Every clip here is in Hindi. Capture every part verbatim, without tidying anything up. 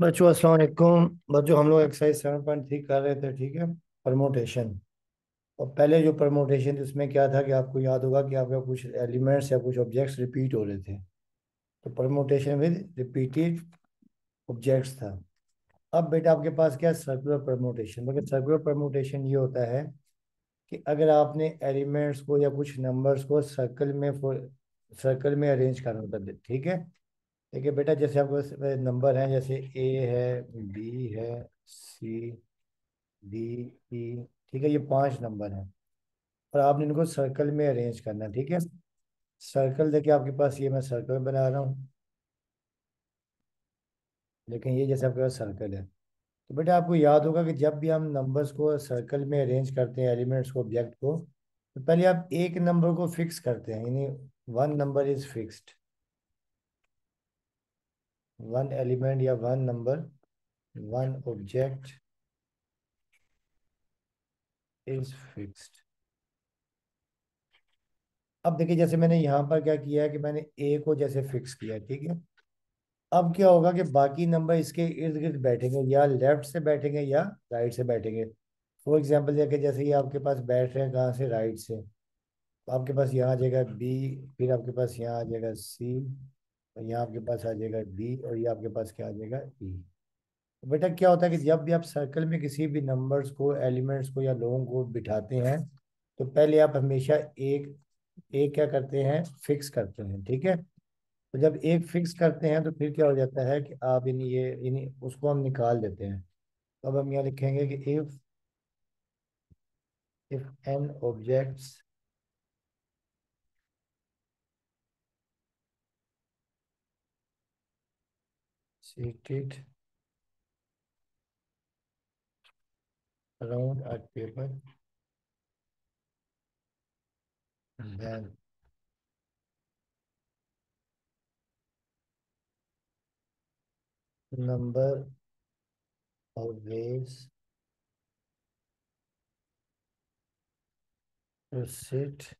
बच्चों अस्सलाम वालेकुम। बच्चों हम लोग एक्सरसाइज सेवन पॉइंट थ्री कर रहे थे, ठीक है, परमोटेशन। और पहले जो परमोटेशन थी उसमें क्या था कि आपको याद होगा कि आपका कुछ एलिमेंट्स या कुछ ऑब्जेक्ट्स रिपीट हो रहे थे, तो परमोटेशन विद रिपीटेड ऑब्जेक्ट्स था। अब बेटा आपके पास क्या है? Circular permutation. बल्कि सर्कुलर परमोटेशन ये होता है कि अगर आपने एलिमेंट्स को या कुछ नंबर्स को सर्कल में सर्कल में अरेंज करना होता है, ठीक है। देखिए बेटा जैसे आपको नंबर हैं, जैसे ए है, बी है, सी, डी, ई, ठीक है, ये पांच नंबर हैं और आपने इनको सर्कल में अरेंज करना है, ठीक है। सर्कल देखिए आपके पास ये मैं सर्कल बना रहा हूँ, लेकिन ये जैसे आपके पास सर्कल है तो बेटा आपको याद होगा कि जब भी हम नंबर्स को सर्कल में अरेंज करते हैं, एलिमेंट्स को, ऑब्जेक्ट को, तो पहले आप एक नंबर को फिक्स करते हैं, यानी one number is fixed, one element या one number, one object is fixed. अब देखिए जैसे मैंने यहाँ पर क्या किया है कि मैंने ए को जैसे फिक्स किया, ठीक है। अब क्या होगा कि बाकी नंबर इसके इर्द गिर्द बैठेंगे, या लेफ्ट से बैठेंगे या राइट से बैठेंगे। फॉर एग्जाम्पल देखिए जैसे ये आपके पास बैठ रहे हैं कहाँ से, राइट से, तो आपके पास यहाँ आ जाएगा बी, फिर आपके पास यहाँ आ जाएगा सी, और यहाँ आपके पास आ जाएगा डी, और ये आपके पास क्या आ जाएगा, ई। तो बेटा क्या होता है कि जब भी आप सर्कल में किसी भी नंबर्स को, एलिमेंट्स को या लोगों को बिठाते हैं तो पहले आप हमेशा एक एक क्या करते हैं, फिक्स करते हैं, ठीक है। तो जब एक फिक्स करते हैं तो फिर क्या हो जाता है कि आप इन ये इन उसको हम निकाल देते हैं। तो अब हम यहाँ लिखेंगे कि if if n objects seated around a table, then number of ways to sit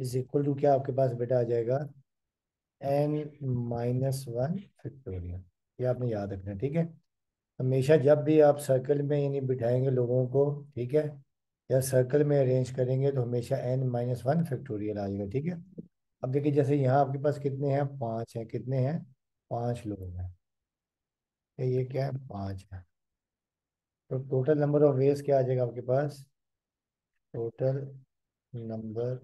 is equal to क्या आपके पास बेटा आ जाएगा, एन माइनस वन फैक्टोरियल। ये आपने याद रखना है, ठीक है। हमेशा जब भी आप सर्कल में यानी बिठाएंगे लोगों को, ठीक है, या सर्कल में अरेंज करेंगे तो हमेशा एन माइनस वन फैक्टोरियल आ जाएगा, ठीक है। अब देखिए जैसे यहाँ आपके पास कितने हैं, पाँच हैं, कितने हैं, पाँच लोग हैं, ये क्या है, पाँच है। तो टोटल नंबर ऑफ वेज क्या आ जाएगा आपके पास, टोटल नंबर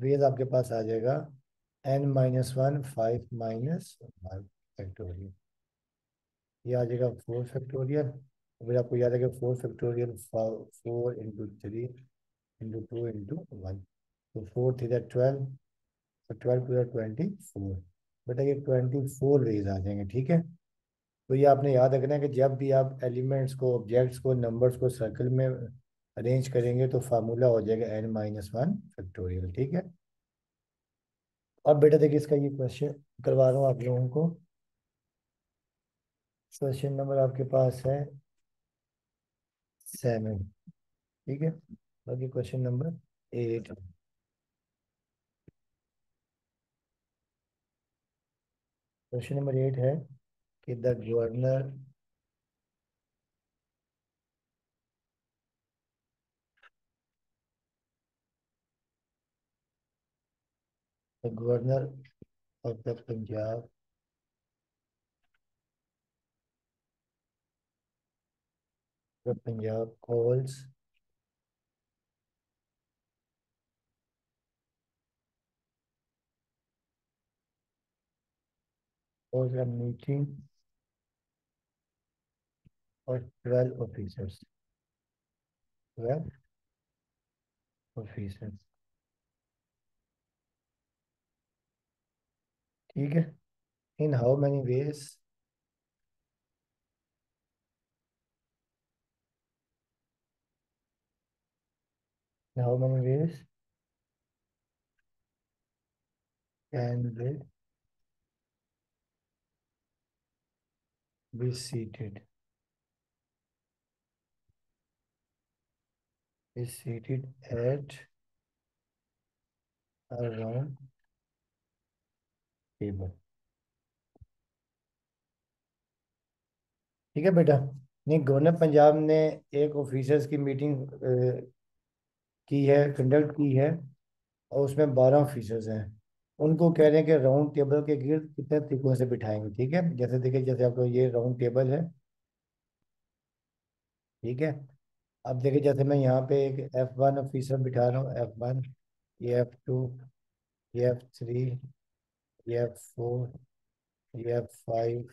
वेज आपके पास आ जाएगा n minus one, five minus one factorial, ये आ जाएगा फोर फैक्टोरियल। फिर आपको याद रखेगा four factorial, four into three into two into one, तो four three twelve, twelve two twenty four, बेटा ये ट्वेंटी फोर वेज आ जाएंगे, ठीक है। तो ये आपने याद रखना है कि जब भी आप एलिमेंट्स को, ऑब्जेक्ट्स को, नंबर्स को सर्कल में अरेंज करेंगे तो फार्मूला हो जाएगा एन माइनस वन फैक्टोरियल, ठीक है। अब बेटा देखिए इसका ये क्वेश्चन करवा रहा हूँ आप लोगों को। क्वेश्चन नंबर आपके पास है सेवन, ठीक है, बाकी question number eight. Question number eight है कि the governor The governor of the Punjab the Punjab calls for a meeting of twelve officers. Twelve officers. ठीक है। In how many ways how many ways can they be seated, is seated at a round table. ठीक है बेटा, नहीं गवर्नर पंजाब ने एक ऑफिसर्स की मीटिंग की है, कंडक्ट की है, और उसमें बारह ऑफिसर्स हैं। उनको कह रहे हैं कि राउंड टेबल के गिर्द कितने तिकों से बिठाएंगे। ठीक है, जैसे देखिए, जैसे आपको ये राउंड टेबल है, ठीक है। अब देखिए, जैसे मैं यहाँ पे एक एफ वन ऑफिसर बिठा रहा हूँ, एफ वन, ये एफ टू, ये एफ थ्री, ये एफ फोर, ये एफ फाइव,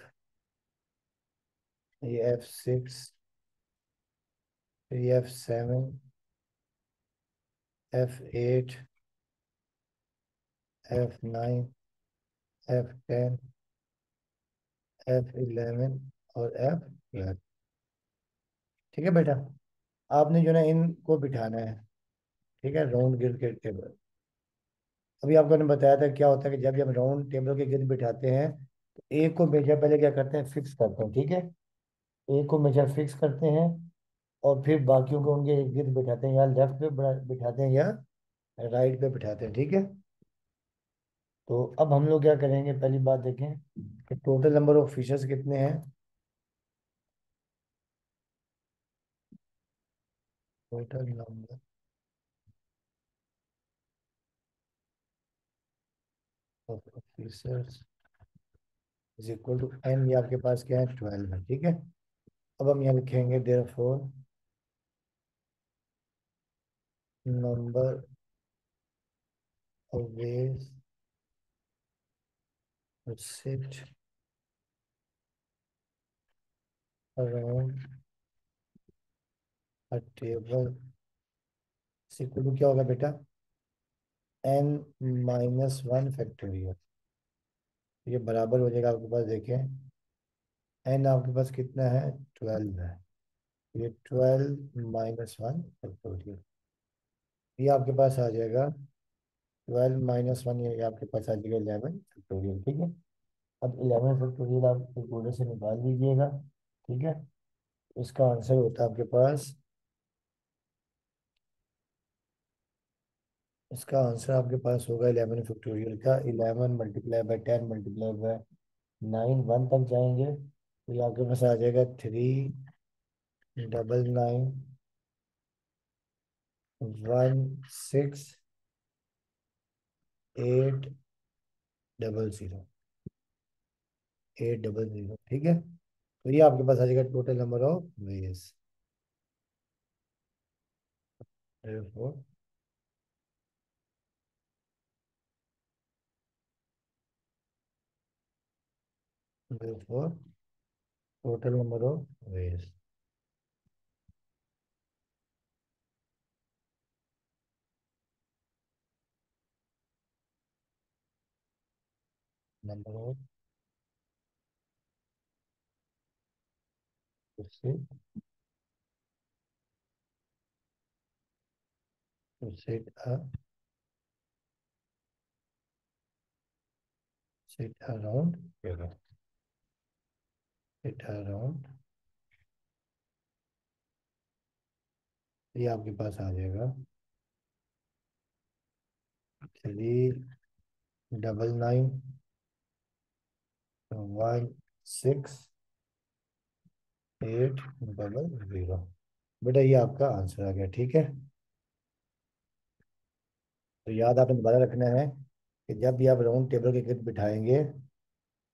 ये एफ सिक्स, ये F seven, F eight, F nine, F ten, F eleven और एफ ट्वेल्व। ठीक है बेटा, आपने जो ना इनको बिठाना है, ठीक है, राउंड गिर्द के टेबल। अभी आपको ने बताया था क्या होता है कि जब हम राउंड टेबल के गिर्द बिठाते हैं तो एक को मेजर पहले क्या करते हैं, फिक्स करते हैं। ठीक है, एक को मेजर फिक्स करते हैं और फिर बाकियों को उनके गिर्द बिठाते हैं, या लेफ्ट पे बिठाते हैं या राइट पे बिठाते हैं। ठीक है, तो अब हम लोग क्या करेंगे, पहली बात देखें कि टोटल नंबर ऑफ फिशर्स कितने हैं। Total number of officers is equal to N, ये आपके पास क्या है, ट्वेल्व है। ठीक है, अब हम यहाँ लिखेंगे therefore number of ways to sit around table equal क्या होगा बेटा, एन माइनस वन फैक्टोरियल। ये बराबर हो जाएगा आपके पास, देखें एन आपके पास कितना है, ट्वेल्व है, ये ट्वेल्व माइनस वन फैक्टोरियल, ये आपके पास आ जाएगा ट्वेल्व माइनस वन, ये आपके पास आ जाएगा इलेवन फैक्टोरियल। ठीक है, अब इलेवन फैक्टोरियल आप कैलकुलेटर से निकाल लीजिएगा। ठीक है, इसका आंसर होता है आपके पास, इसका आंसर आपके पास होगा इलेवन फैक्टोरियल का, eleven multiply by ten multiply by nine, one तक जाएंगे तो ये आपके पास आ जाएगा three double nine one six eight double zero eight double zero. ठीक है, तो ये आपके पास आ जाएगा total number of ways. Therefore, total number of ways. Number of proceed proceed a sit around here. Around ये आपके पास आ जाएगा three double nine one six eight double zero. बेटा ये आपका आंसर आ गया। ठीक है, तो याद आपने दोबारा रखना है कि जब भी आप राउंड टेबल के गिर्द बिठाएंगे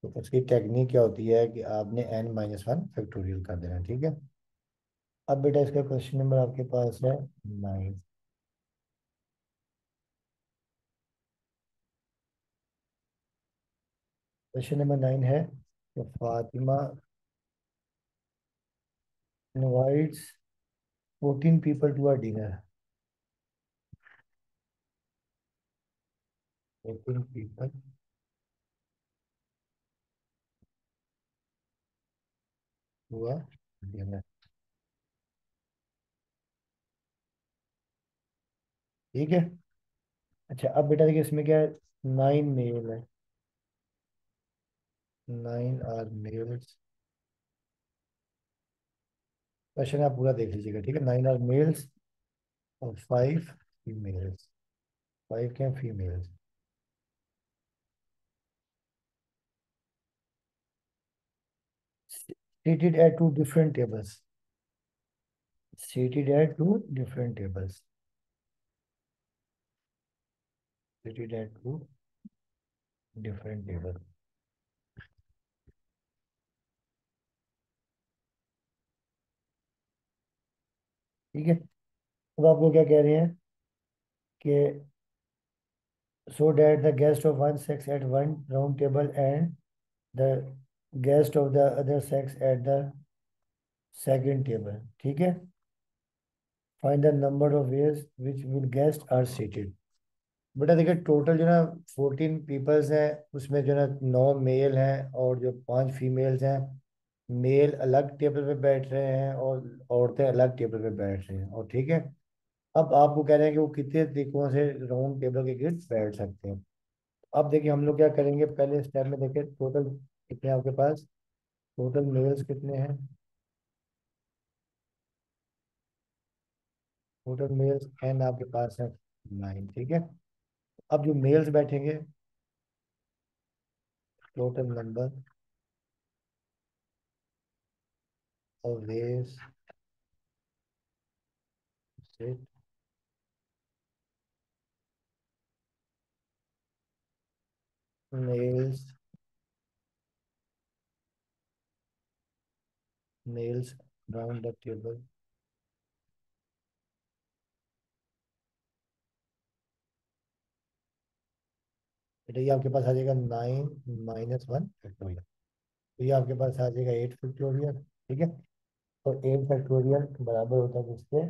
तो उसकी टेक्निक क्या होती है कि आपने एन माइनस वन फैक्टोरियल कर देना। ठीक है, अब बेटा इसका क्वेश्चन नंबर आपके पास है नाइन। क्वेश्चन नंबर नाइन है कि Fatima invites fourteen people to a dinner. Fourteen people हुआ डिनर। ठीक है, अच्छा अब बेटा देखिए इसमें क्या है, नाइन मेल है, नाइन आर मेल्स। क्वेश्चन आप पूरा देख लीजिएगा। ठीक है, नाइन आर मेल्स और फाइव फीमेल्स, फाइव क्या females. Seated at two different tables. Seated at two different tables. Seated at two different tables. ठीक है, अब आप लोग क्या कह रहे हैं कि so that the guest of one sex at one round table and the guest of the other sex at the second table. ठीक है, find the number of ways which will guest are seated. बेटा देखिए टोटल जो ना फोर्टीन पीपल्स हैं, उसमें जो ना नौ मेल हैं और जो पांच फीमेल्स हैं। मेल अलग टेबल पे बैठ रहे हैं और औरतें अलग टेबल पे बैठ रही हैं। और ठीक है, अब आपको कह रहे हैं कि वो कितने तरीकों से राउंड टेबल के गिर्द बैठ सकते हैं। अब देखिए हम लोग क्या करेंगे, पहले स्टेप में देखिए टोटल कितने आपके पास, टोटल मेल्स कितने हैं, टोटल मेल्स एंड आपके पास है नाइन। ठीक है, अब जो मेल्स बैठेंगे total number of ways sit males males round the table बेटा ये आपके पास आ जाएगा नाइन माइनस वन फैक्टोरियल, तो ये आपके पास आ जाएगा एट फैक्टोरियल। ठीक है, और एट फैक्टोरियल बराबर होता है किसके,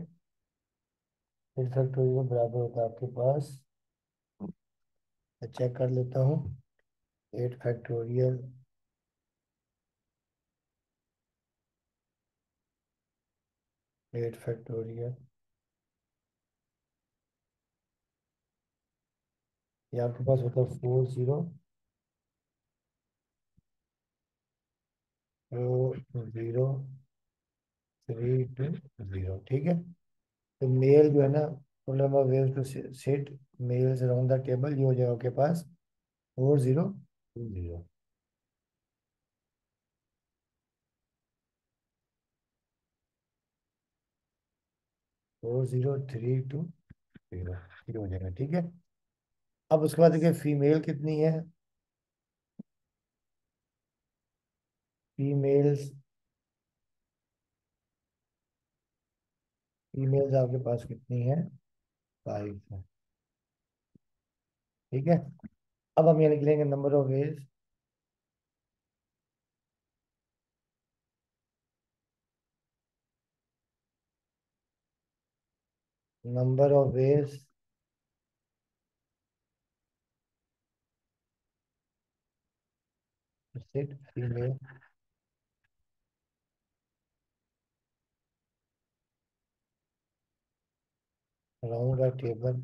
एट फैक्टोरियल बराबर होता है आपके पास, मैं चेक कर लेता हूँ, एट फैक्टोरियल एट फैक्टोरियल ये आपके पास होता है four zero four zero three two zero. ठीक है, तो मेल जो है ना number ways to set males around the table ये हो जाएगा आपके पास four zero two zero. Four zero three two zero ये हो जाएगा। ठीक है, अब उसके बाद देखिए फीमेल कितनी है, फीमेल्स फीमेल्स आपके पास कितनी है, फाइव है। ठीक है, अब हम ये लिख लेंगे number of ways number of ways to sit female around a table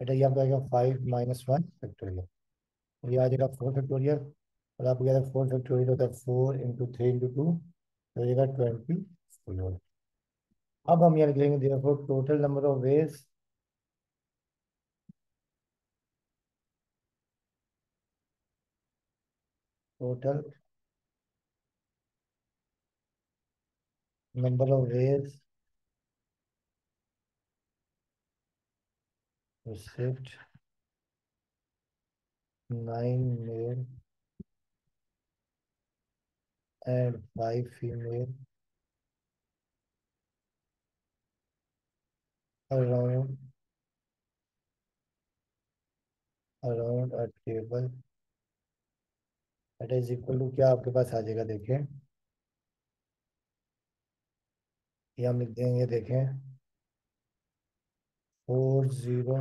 बेटा ये आपका आएगा फाइव माइनस वन फैक्टोरियल, ये आ जाएगा फोर फैक्टोरियल और आपको क्या है, फोर फैक्टोरियल होता है four into three into two हो जाएगा ट्वेंटी फोर। अब हम यहाँ लिखेंगे देखो total number of ways total number of ways to sit nine male and five female around around a table that is equal to क्या आपके पास आ जाएगा, देखें ये हम लिख देंगे, देखें four zero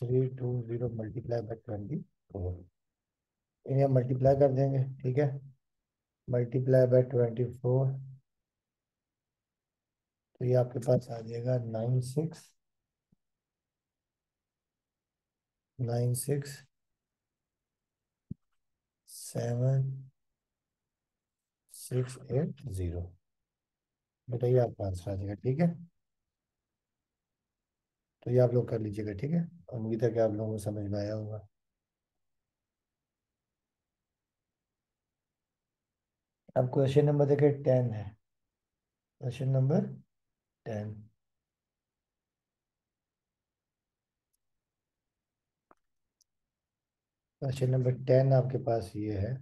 three two zero multiply by twenty four, इन्हें मल्टीप्लाई कर देंगे। ठीक है, मल्टीप्लाई बाई ट्वेंटी फोर तो ये आपके पास आ जाएगा nine six nine six seven six eight zero बेटा ये आपका आंसर आ जाएगा। ठीक है, तो ये आप लोग कर लीजिएगा, ठीक है। उम्मीद है कि आप लोगों को समझ में आया होगा। अब क्वेश्चन नंबर देखिए टेन है, question number ten. Question number ten आपके पास ये है,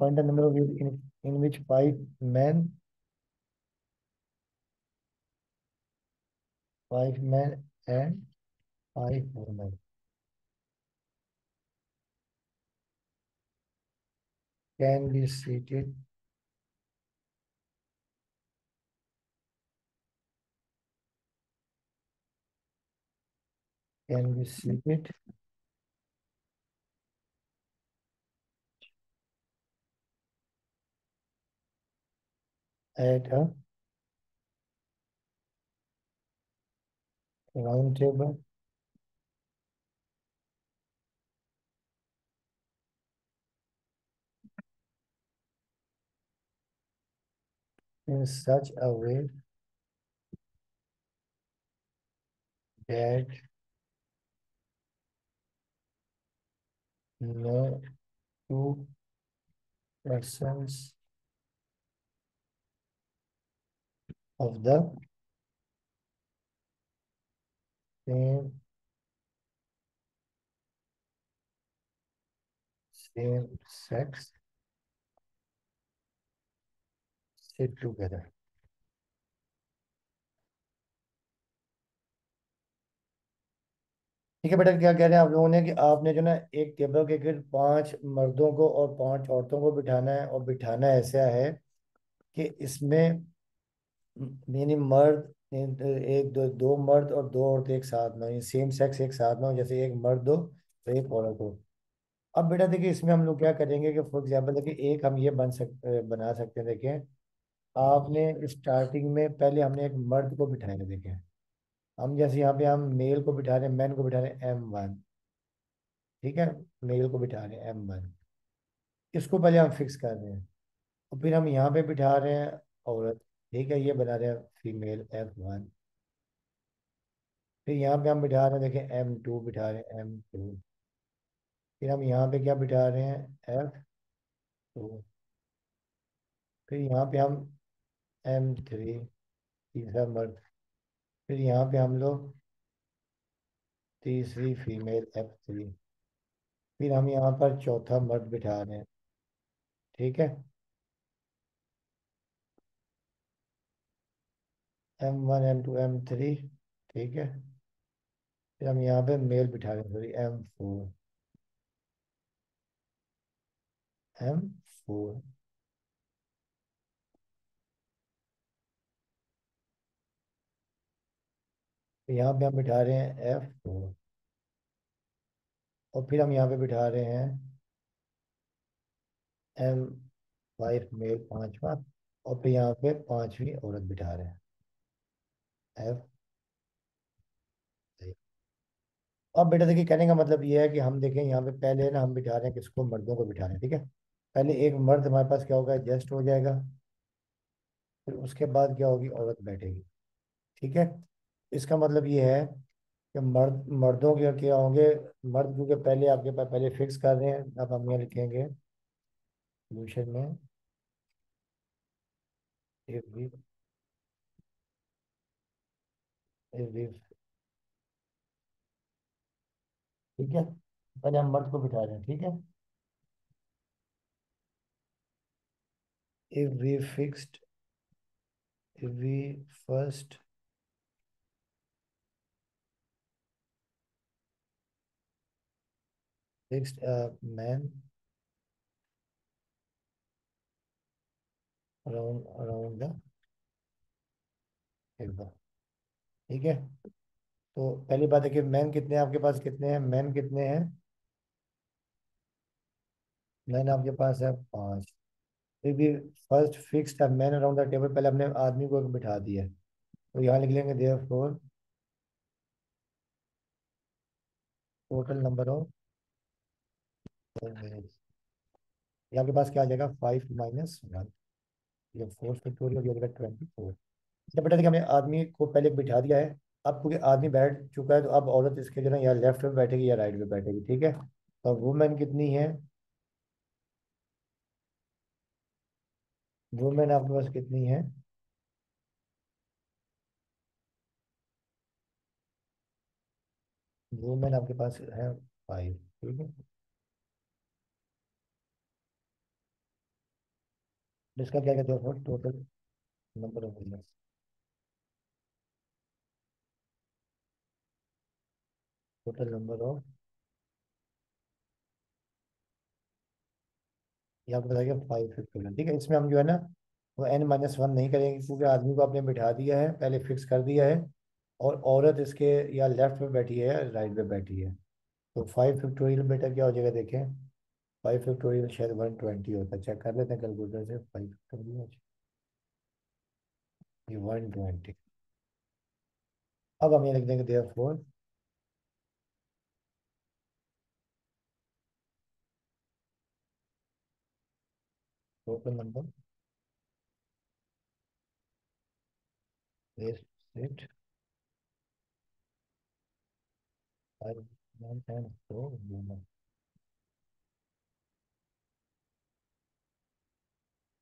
find the number of wheels in, in which five men five men and five women. Can be seated can be seated at a round table in such a way that no two persons of the same same sex sit together. ठीक है बेटा, क्या कह रहे हैं आप लोगों ने कि आपने जो ना एक टेबल के गिर्द पांच मर्दों को और पांच औरतों को बिठाना है, और बिठाना ऐसा है कि इसमें यानी मर्द एक दो दो मर्द और दो औरत एक साथ में हो, सेम सेक्स एक साथ में हो, जैसे एक मर्द हो तो एक औरत हो। अब बेटा देखिए इसमें हम लोग क्या करेंगे कि फॉर एग्जांपल देखिए एक हम ये बन सकते बना सकते हैं। देखें आपने स्टार्टिंग में पहले हमने एक मर्द को बिठाया, देखें हम जैसे यहाँ पे हम मेल को बिठा रहे हैं, मैन को बिठा रहे हैं एम वन, ठीक है, मेल को बिठा रहे हैं एम वन, इसको पहले हम फिक्स कर रहे हैं, और फिर हम यहाँ पे बिठा रहे हैं औरत, ठीक है, ये बना रहे हैं फीमेल एफ वन, फिर यहाँ पे हम बिठा रहे हैं देखें एम टू बिठा रहे हैं एम टू, फिर हम यहाँ पे क्या बिठा रहे हैं एफ टू, फिर यहाँ पे हम एम थ्री तीसरा मर्द, फिर यहाँ पे हम लोग तीसरी फीमेल एफ थ्री, फिर हम यहाँ पर चौथा मर्द बिठा रहे हैं, ठीक है, M one, M two, M three, ठीक है, फिर हम यहाँ पे मेल बिठा रहे हैं sorry M four, M four, यहाँ पे हम बिठा रहे हैं एफ फोर, और फिर हम यहाँ पे बिठा रहे हैं एम फाइव मेल पांचवा, और फिर यहाँ पे पांचवी औरत बिठा रहे हैं एफ। अब बेटा देखिए कहने का मतलब ये है कि हम देखें यहाँ पे पहले ना हम बिठा रहे हैं किसको, मर्दों को बिठा रहे हैं, ठीक है, पहले एक मर्द हमारे पास क्या होगा एडजस्ट हो जाएगा, फिर उसके बाद क्या होगी औरत बैठेगी, ठीक है। इसका मतलब ये है कि मर्द मर्दों के क्या होंगे, मर्द क्योंकि पहले आपके पास पहले फिक्स कर रहे हैं। अब हम यहाँ लिखेंगे सोल्यूशन में if we, if we, ठीक है, पहले हम मर्द को बिठा रहे हैं, ठीक है, if we fixed if we first fixed a man around around the table, ठीक है। तो पहली बात है कि मैन कितने आपके पास कितने हैं, मैन कितने हैं, मैन आपके पास है पांच। फिर भी first fixed a man around the table, पहले हमने आदमी को बिठा दिया, तो यहाँ लिख लेंगे देयरफॉर टोटल नंबर ऑफ, ये आपके पास क्या आ जाएगा फाइव माइनस वन, ये फोर फैक्टोरियल हो जाएगा ट्वेंटी फोर। जब बेटा देखिए हमने आदमी को पहले बिठा दिया है, अब क्योंकि आदमी बैठ चुका है तो अब औरत इसके जो है या लेफ्ट में बैठेगी या राइट में बैठेगी, ठीक है। तो वुमेन कितनी है, वुमेन आपके पास कितनी है, वुमेन आपके पास है फाइव, ठीक है। इसका क्या कहते हैं total number of women's, total number of ये आपको बताया फाइव फिफ्टी, ठीक है। इसमें हम जो है ना वो एन माइनस वन नहीं करेंगे क्योंकि आदमी को आपने बिठा दिया है, पहले फिक्स कर दिया है और औरत इसके या लेफ्ट में बैठी है या राइट में बैठी है। तो फाइव फिफ्टोरियल बेटा क्या हो जाएगा, देखें फाइव फिफ्टोरियल शायद वन ट्वेंटी होता है, चेक कर लेते हैं कैलकुलेटर से। फाइव फिफ्टोरियल ये वन ट्वेंटी। अब हम ये लिख देंगे therefore total number is set five nine ten so women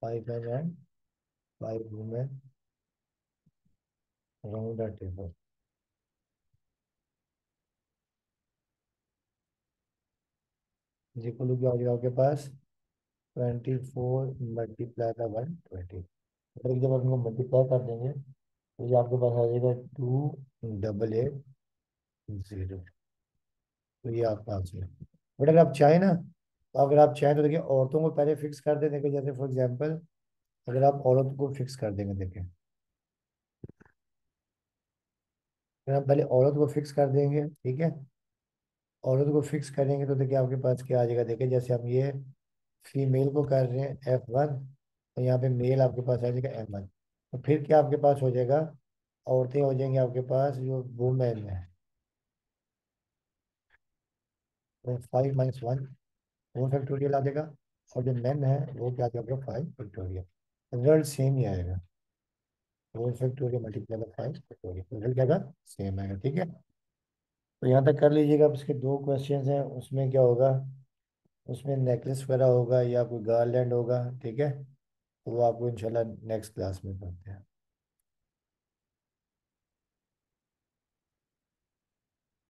five and five women round the table. ये कुल क्या हो जाएगा आपके पास ट्वेंटी फोर मल्टीप्लाई का वन ट्वेंटी। जब आप इनको मल्टीप्लाई कर देंगे तो ये आपके पास आ जाएगा टू डबल एट जीरो। तो ये आपका आंसर है बट अगर आप चाहें ना तो अगर आप चाहें तो देखिए औरतों को पहले फिक्स कर दें। देखिए जैसे फॉर एग्जांपल अगर आप औरत को फिक्स कर देंगे, देखें अगर आप पहले औरत को फिक्स कर देंगे, ठीक है, औरत को फिक्स करेंगे तो देखिए आपके पास क्या आ जाएगा। देखिए जैसे हम ये फीमेल को कर रहे हैं एफ वन और यहाँ पे मेल आपके पास आ जाएगा एफ वन। तो फिर क्या आपके पास हो जाएगा, औरतें हो जाएंगी आपके पास जो वुमेन है फाइव माइनस वन वो फैक्टोरियल आ जाएगा और जो मेन है वो क्या जाएगा फाइव फैक्टोरियल। रिजल्ट सेम ही आएगा, वो factorial multiply by five factorial, result क्या सेम आएगा, ठीक है। तो यहाँ तक कर लीजिएगा। अब इसके दो क्वेश्चन हैं, उसमें क्या होगा, उसमें नेकलेस वगैरह होगा या कोई गार्लैंड होगा, ठीक है। तो वो आपको इंशाल्लाह नेक्स्ट क्लास में करते हैं।